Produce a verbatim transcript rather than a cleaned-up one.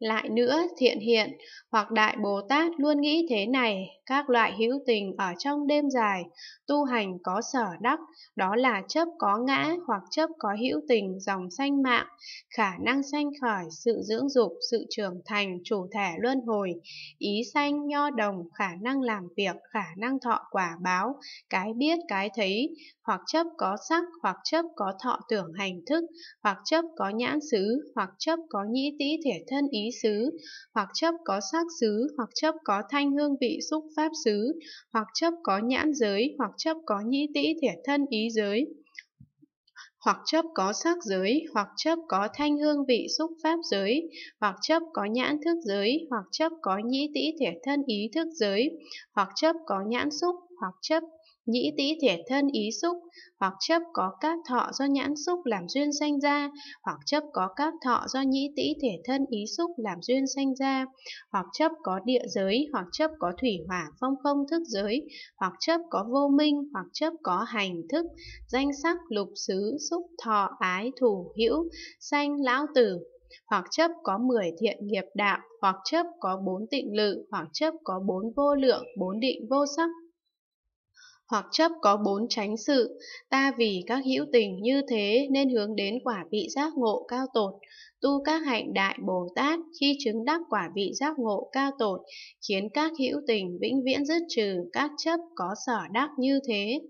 Lại nữa, Thiện Hiện hoặc Đại Bồ Tát luôn nghĩ thế này: các loại hữu tình ở trong đêm dài, tu hành có sở đắc, đó là chấp có ngã hoặc chấp có hữu tình dòng sanh mạng, khả năng sanh khởi, sự dưỡng dục, sự trưởng thành, chủ thể luân hồi, ý sanh, nho đồng, khả năng làm việc, khả năng thọ quả báo, cái biết, cái thấy, hoặc chấp có sắc, hoặc chấp có thọ tưởng hành thức, hoặc chấp có nhãn xứ, hoặc chấp có nhĩ tĩ thể thân ý xứ, hoặc chấp có sắc xứ, hoặc chấp có thanh hương vị xúc pháp xứ, hoặc chấp có nhãn giới, hoặc chấp có nhĩ tĩ thể thân ý giới, hoặc chấp có sắc giới, hoặc chấp có thanh hương vị xúc pháp giới, hoặc chấp có nhãn thức giới, hoặc chấp có nhĩ tĩ thể thân ý thức giới, hoặc chấp có nhãn xúc, hoặc chấp nhĩ tĩ thể thân ý xúc, hoặc chấp có các thọ do nhãn xúc làm duyên sanh ra, hoặc chấp có các thọ do nhĩ tĩ thể thân ý xúc làm duyên sanh ra, hoặc chấp có địa giới, hoặc chấp có thủy hỏa phong không thức giới, hoặc chấp có vô minh, hoặc chấp có hành thức, danh sắc, lục xứ, xúc, thọ, ái, thủ, hữu, sanh, lão tử, hoặc chấp có mười thiện nghiệp đạo, hoặc chấp có bốn tịnh lự, hoặc chấp có bốn vô lượng, bốn định vô sắc, hoặc chấp có bốn chánh sự. Ta vì các hữu tình như thế nên hướng đến quả vị giác ngộ cao tột, tu các hạnh Đại Bồ Tát. Khi chứng đắc quả vị giác ngộ cao tột, khiến các hữu tình vĩnh viễn dứt trừ các chấp có sở đắc như thế.